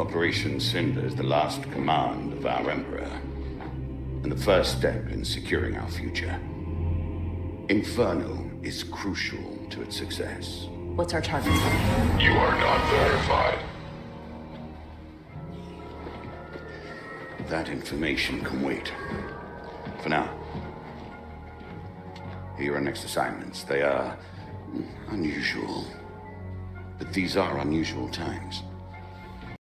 Operation Cinder is the last command of our Emperor, and the first step in securing our future. Inferno is crucial to its success. What's our target? You are not verified. That information can wait. For now. Here are next assignments. They are unusual. But these are unusual times.